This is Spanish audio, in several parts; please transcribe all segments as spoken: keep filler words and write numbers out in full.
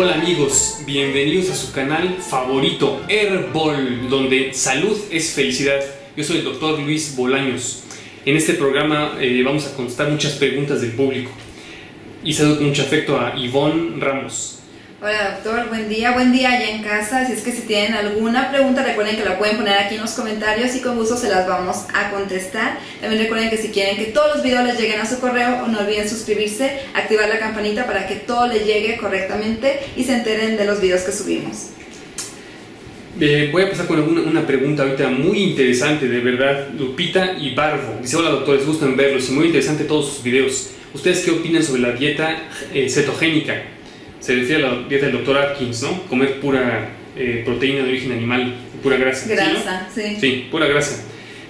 Hola amigos, bienvenidos a su canal favorito, Herbol, donde salud es felicidad. Yo soy el doctor Luis Bolaños. En este programa eh, vamos a contestar muchas preguntas del público. Y saludo con mucho afecto a Ivonne Ramos. Hola doctor, buen día, buen día allá en casa. Si es que si tienen alguna pregunta, recuerden que la pueden poner aquí en los comentarios y con gusto se las vamos a contestar. También recuerden que si quieren que todos los videos les lleguen a su correo, no olviden suscribirse, activar la campanita para que todo les llegue correctamente y se enteren de los videos que subimos. Eh, voy a pasar con una, una pregunta ahorita muy interesante, de verdad. Lupita y Barbo dice: hola doctor, les gustan verlos y muy interesante todos sus videos. ¿Ustedes qué opinan sobre la dieta eh, cetogénica? Se refiere a la dieta del doctor Atkins, ¿no? Comer pura eh, proteína de origen animal, pura grasa. Grasa, sí. ¿No? Sí. Sí, pura grasa.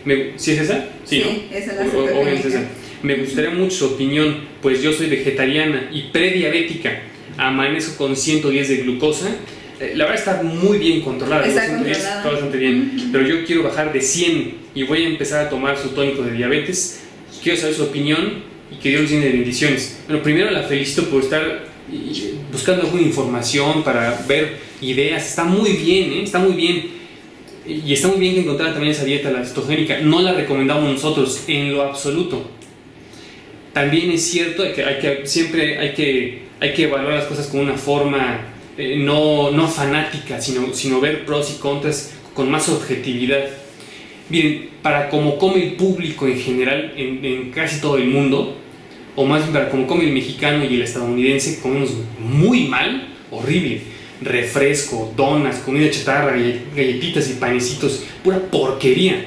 Me, ¿Sí es esa? Sí, sí, ¿no? Esa es la cetogénica. Es esa. Me gustaría mucho su opinión, pues yo soy vegetariana y prediabética. Amanezco con ciento diez de glucosa. Eh, la verdad está muy bien controlada. Está ciento diez, controlada. Está bastante bien. Uh-huh. Pero yo quiero bajar de cien y voy a empezar a tomar su tónico de diabetes. Quiero saber su opinión y que Dios les llene de bendiciones. Bueno, primero la felicito por estar buscando alguna información para ver ideas. Está muy bien, ¿eh? Está muy bien. Y está muy bien que encontrara también esa dieta, la cetogénica. No la recomendamos nosotros en lo absoluto. También es cierto que, hay que siempre hay que, hay que evaluar las cosas con una forma eh, no, no fanática, sino, sino ver pros y contras con más objetividad. Miren, para como come el público en general en, en casi todo el mundo, o más bien para como come el mexicano y el estadounidense, comemos muy mal, horrible. Refresco, donas, comida chatarra, galletitas y panecitos, pura porquería.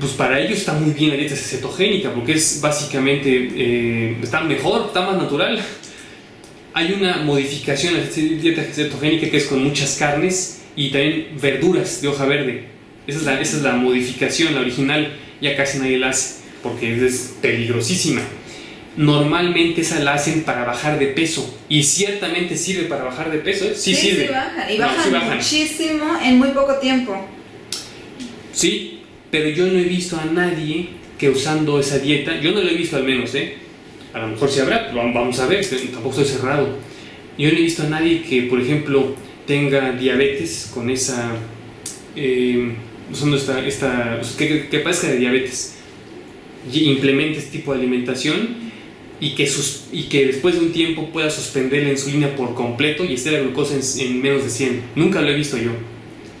Pues para ellos está muy bien la dieta cetogénica, porque es básicamente, eh, está mejor, está más natural. Hay una modificación a la dieta cetogénica que es con muchas carnes y también verduras de hoja verde. Esa es, la, esa es la modificación, la original, ya casi nadie la hace, porque es peligrosísima. Normalmente esa la hacen para bajar de peso, y ciertamente sirve para bajar de peso, ¿eh? Sí, sí sirve. Sí baja, y no, bajan, sí bajan muchísimo en muy poco tiempo. Sí, pero yo no he visto a nadie que usando esa dieta, yo no lo he visto al menos, ¿eh? A lo mejor sí habrá, vamos a ver, tampoco estoy cerrado. Yo no he visto a nadie que, por ejemplo, tenga diabetes con esa... Eh, usando esta, esta que, que padezca de diabetes y implemente este tipo de alimentación y que, sus, y que después de un tiempo pueda suspender la insulina por completo y esté la glucosa en, en menos de cien. Nunca lo he visto yo.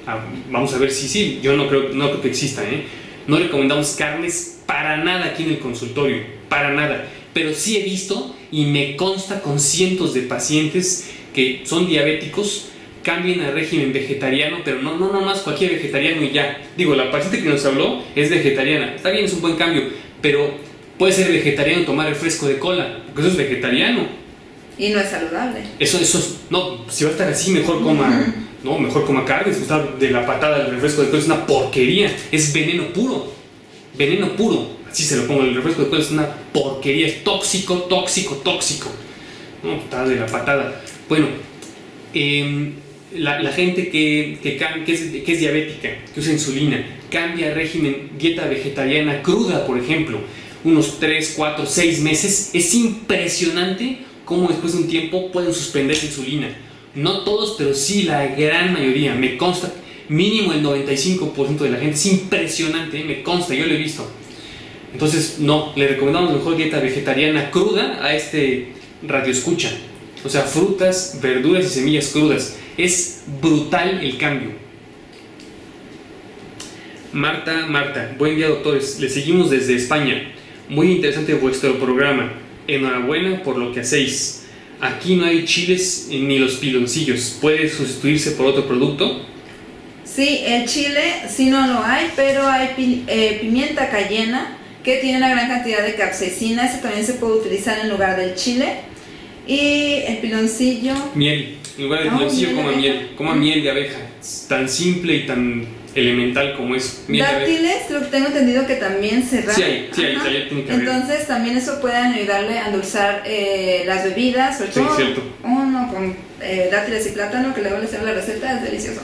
Ah, vamos a ver si sí, yo no creo, no creo que exista, ¿eh? No recomendamos carnes para nada aquí en el consultorio, para nada, pero sí he visto y me consta con cientos de pacientes que son diabéticos, cambien al régimen vegetariano, pero no, no, no más cualquier vegetariano y ya. Digo, la paciente que nos habló es vegetariana. Está bien, es un buen cambio, pero puede ser vegetariano tomar el fresco de cola, porque eso es vegetariano. Y no es saludable. Eso, eso es, no, si va a estar así, mejor coma, uh-huh. No, mejor coma carne, disfrutar de la patada del refresco de cola, es una porquería, es veneno puro, veneno puro. Así se lo pongo, el refresco de cola es una porquería, es tóxico, tóxico, tóxico. No, patada de la patada. Bueno, eh... La, la gente que, que, que, es, que es diabética, que usa insulina, cambia régimen, dieta vegetariana cruda, por ejemplo, unos tres, cuatro, seis meses, es impresionante cómo después de un tiempo pueden suspender la insulina. No todos, pero sí la gran mayoría, me consta, mínimo el noventa y cinco por ciento de la gente, es impresionante, ¿eh? Me consta, yo lo he visto. Entonces, no, le recomendamos mejor dieta vegetariana cruda a este radioescucha. O sea, frutas, verduras y semillas crudas. Es brutal el cambio. Marta, Marta, buen día doctores, les seguimos desde España. Muy interesante vuestro programa. Enhorabuena por lo que hacéis. Aquí no hay chiles ni los piloncillos. ¿Puede sustituirse por otro producto? Sí, el chile sí no lo hay, pero hay pi eh, pimienta cayena que tiene una gran cantidad de capsaicina. Ese también se puede utilizar en lugar del chile. Y el piloncillo... Miel. En lugar de piloncillo, coma miel. Coma miel de abeja. Tan simple y tan elemental como es. Dátiles, lo que tengo entendido que también se raja. Sí hay, sí hay, tiene que haber. Entonces también eso puede ayudarle a endulzar eh, las bebidas. Sobre todo, sí, cierto. Uno con eh, dátiles y plátano, que luego les hago la receta, es delicioso.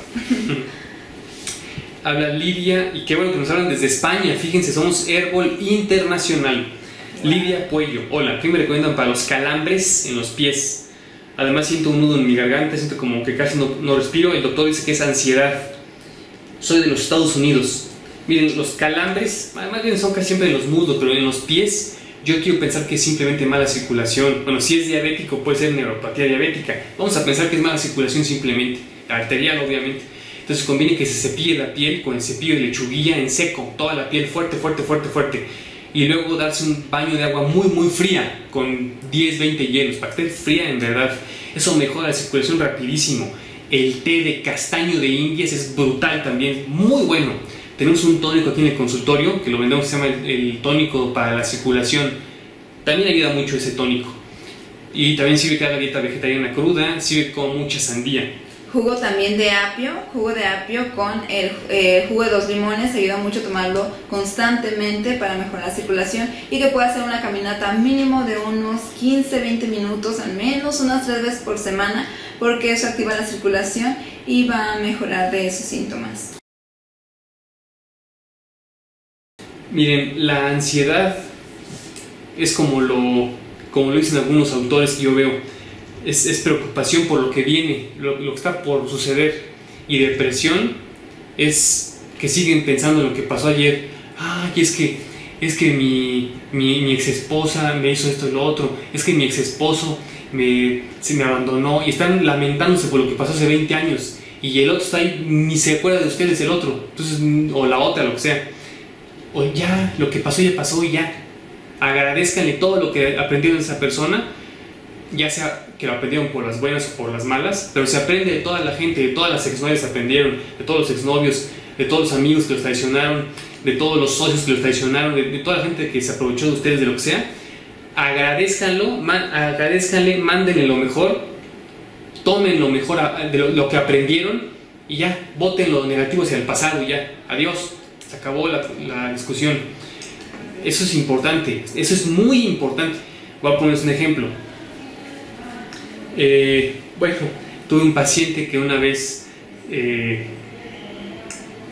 Habla Lidia, y qué bueno que nos hablan desde España. Fíjense, somos Herbol Internacional. Lidia Puello, hola, ¿qué me recomiendan para los calambres en los pies? Además siento un nudo en mi garganta, siento como que casi no, no respiro. El doctor dice que es ansiedad. Soy de los Estados Unidos. Miren, los calambres, más bien son casi siempre en los muslos, pero en los pies yo quiero pensar que es simplemente mala circulación. Bueno, si es diabético puede ser neuropatía diabética. Vamos a pensar que es mala circulación simplemente, arterial obviamente. Entonces conviene que se cepille la piel con el cepillo de lechuguilla en seco, toda la piel fuerte, fuerte, fuerte, fuerte. Y luego darse un baño de agua muy, muy fría, con diez, veinte hielos, para que esté fría en verdad. Eso mejora la circulación rapidísimo. El té de castaño de Indias es brutal también, muy bueno. Tenemos un tónico aquí en el consultorio, que lo vendemos, se llama el, el tónico para la circulación. También ayuda mucho ese tónico. Y también sirve cada dieta vegetariana cruda, sirve con mucha sandía. Jugo también de apio, jugo de apio con el eh, jugo de dos limones, ayuda mucho a tomarlo constantemente para mejorar la circulación. Y que pueda hacer una caminata mínimo de unos quince, veinte minutos, al menos unas tres veces por semana, porque eso activa la circulación y va a mejorar de esos síntomas. Miren, la ansiedad es como lo, como lo dicen algunos autores que yo veo, es, es preocupación por lo que viene, lo, lo que está por suceder. Y depresión es que siguen pensando en lo que pasó ayer. Ah, y es que, es que mi, mi, mi ex esposa me hizo esto y lo otro, es que mi ex esposo me, se me abandonó, y están lamentándose por lo que pasó hace veinte años, y el otro está ahí, ni se acuerda de ustedes el otro, entonces, o la otra, lo que sea. O ya, lo que pasó ya pasó y ya. Agradezcanle todo lo que aprendieron de esa persona, ya sea que lo aprendieron por las buenas o por las malas, pero se aprende de toda la gente, de todas las exnovias que aprendieron, de todos los exnovios, de todos los amigos que los traicionaron, de todos los socios que los traicionaron, de, de toda la gente que se aprovechó de ustedes, de lo que sea. Agradezcanlo, man, agradezcanle, mándenle lo mejor, tomen lo mejor a, de lo, lo que aprendieron y ya, voten lo negativo hacia el pasado y ya, adiós. Acabó la, la discusión. Eso es importante, eso es muy importante. Voy a ponerles un ejemplo. Eh, bueno, tuve un paciente que una vez eh,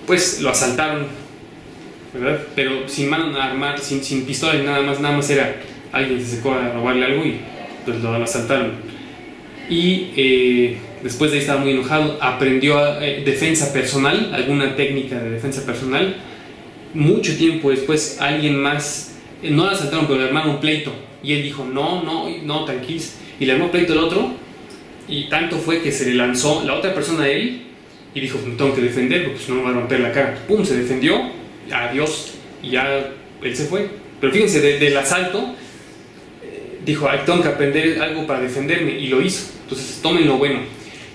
pues lo asaltaron, ¿verdad? Pero sin mano armada, sin, sin pistola y nada más, nada más era alguien se acercó a robarle algo y pues lo asaltaron. Y eh, después de ahí estaba muy enojado, aprendió a, eh, defensa personal, alguna técnica de defensa personal. Mucho tiempo después alguien más, no la asaltaron pero le armaron un pleito y él dijo no, no, no, tranquilos, y le armó pleito al otro y tanto fue que se le lanzó la otra persona a él y dijo me tengo que defender porque si no me va a romper la cara, pum, se defendió, adiós y ya él se fue. Pero fíjense, de, del asalto eh, dijo ay, tengo que aprender algo para defenderme y lo hizo. Entonces tomen lo bueno.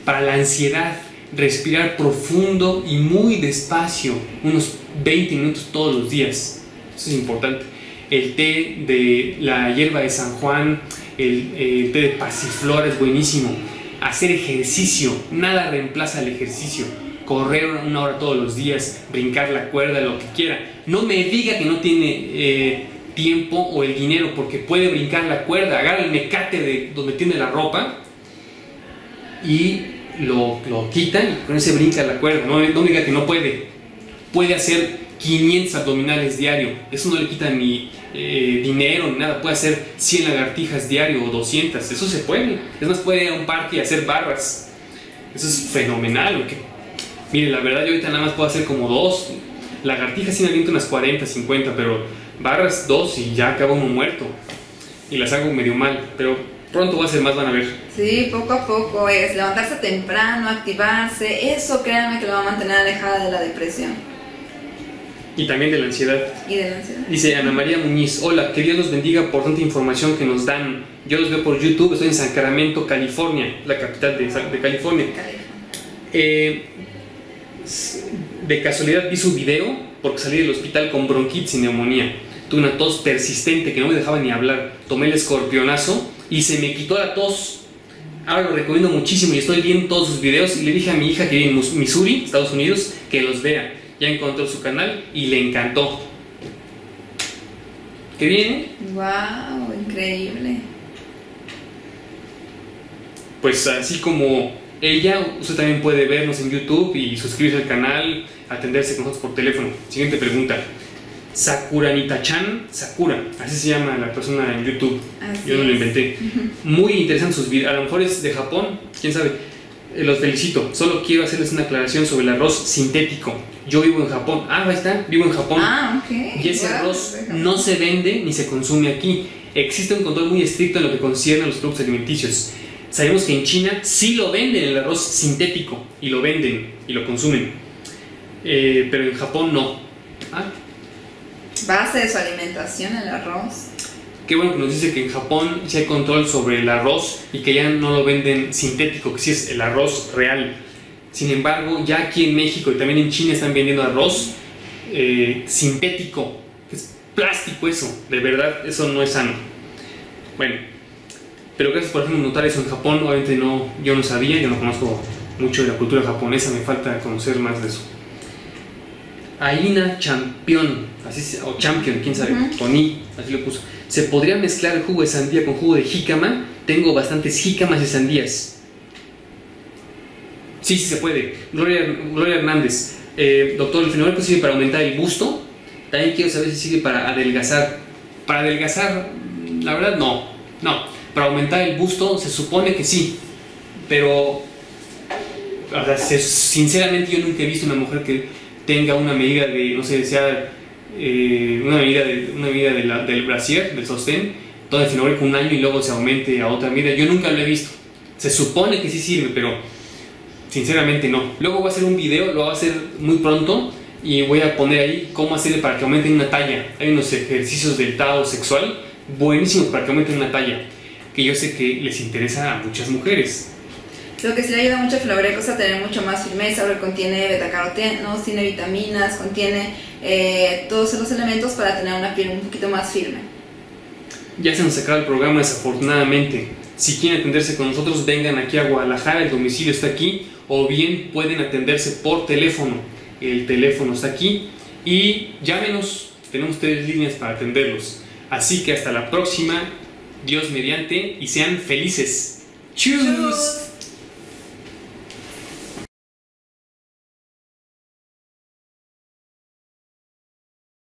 Para la ansiedad, respirar profundo y muy despacio, unos veinte minutos todos los días. Eso es importante. El té de la hierba de San Juan, el, el té de pasiflora es buenísimo. Hacer ejercicio, nada reemplaza el ejercicio. Correr una hora todos los días, brincar la cuerda, lo que quiera. No me diga que no tiene eh, tiempo o el dinero, porque puede brincar la cuerda. Agarra el mecate de donde tiene la ropa y Lo, lo quitan y con ese brinca la cuerda. No, no diga que no puede. Puede hacer quinientos abdominales diario. Eso no le quita ni eh, dinero ni nada. Puede hacer cien lagartijas diario o doscientas. Eso se puede. Es más, puede ir a un parque y hacer barras. Eso es fenomenal. Okay. Mire, la verdad yo ahorita nada más puedo hacer como dos. Lagartijas sin aliento unas cuarenta, cincuenta. Pero barras dos y ya acabo uno muerto. Y las hago medio mal. Pero pronto va a ser más, van a ver. Sí, poco a poco es levantarse temprano, activarse, eso créanme que lo va a mantener alejada de la depresión. Y también de la ansiedad. Y de la ansiedad. Dice Ana María Muñiz, hola, que Dios los bendiga por tanta información que nos dan. Yo los veo por YouTube, estoy en Sacramento, California, la capital de, de California. Eh, de casualidad vi su video porque salí del hospital con bronquitis y neumonía. Tuve una tos persistente que no me dejaba ni hablar. Tomé el escorpionazo y se me quitó la tos. Ahora lo recomiendo muchísimo y estoy viendo todos sus videos. Y le dije a mi hija que vive en Missouri, Estados Unidos, que los vea. Ya encontró su canal y le encantó. ¿Qué viene? ¡Wow! Increíble. Pues así como ella, usted también puede vernos en YouTube y suscribirse al canal, atenderse con nosotros por teléfono. Siguiente pregunta. Sakura Nitachan, Sakura, así se llama la persona en YouTube, así yo no lo inventé. Muy interesantes sus videos, a lo mejor es de Japón, quién sabe. Los felicito, solo quiero hacerles una aclaración sobre el arroz sintético. Yo vivo en Japón, ah, ahí está, vivo en Japón. Ah, ok. Y ese wow, arroz no se vende ni se consume aquí. Existe un control muy estricto en lo que concierne a los productos alimenticios. Sabemos que en China sí lo venden el arroz sintético, y lo venden, y lo consumen, eh, pero en Japón no. ¿Ah? Base de su alimentación el arroz. Qué bueno que nos dice que en Japón sí hay control sobre el arroz y que ya no lo venden sintético, que sí es el arroz real. Sin embargo, ya aquí en México y también en China están vendiendo arroz eh, sintético, que es plástico eso, de verdad, eso no es sano. Bueno, pero gracias por hacerme notar eso en Japón, obviamente no, yo no sabía, yo no conozco mucho de la cultura japonesa, me falta conocer más de eso. Aina Champion, así, o Champion, quién sabe, uh-huh. Tony, así lo puso. ¿Se podría mezclar el jugo de sandía con jugo de jícama? Tengo bastantes jícamas y sandías. Sí, sí se puede. Gloria, Gloria Hernández, eh, doctor, ¿el fenogreco sirve para aumentar el gusto? También quiero saber si sirve para adelgazar. Para adelgazar, la verdad no, no. Para aumentar el gusto se supone que sí, pero o sea, se, sinceramente yo nunca he visto una mujer que tenga una medida de, no sé, sea eh, una medida, de, una medida de la, del brasier, del sostén, todo el fenogreco un año y luego se aumente a otra medida. Yo nunca lo he visto. Se supone que sí sirve, pero sinceramente no. Luego voy a hacer un video, lo voy a hacer muy pronto y voy a poner ahí cómo hacerle para que aumenten una talla. Hay unos ejercicios del Tao sexual buenísimos para que aumenten una talla, que yo sé que les interesa a muchas mujeres. Lo que sí le ayuda mucho al fenogreco es a tener mucho más firmeza, porque contiene betacarotenos, tiene vitaminas, contiene eh, todos los elementos para tener una piel un poquito más firme. Ya se nos acaba el programa desafortunadamente. Si quieren atenderse con nosotros, vengan aquí a Guadalajara, el domicilio está aquí, o bien pueden atenderse por teléfono, el teléfono está aquí, y llámenos, tenemos tres líneas para atenderlos. Así que hasta la próxima, Dios mediante, y sean felices. ¡Chus!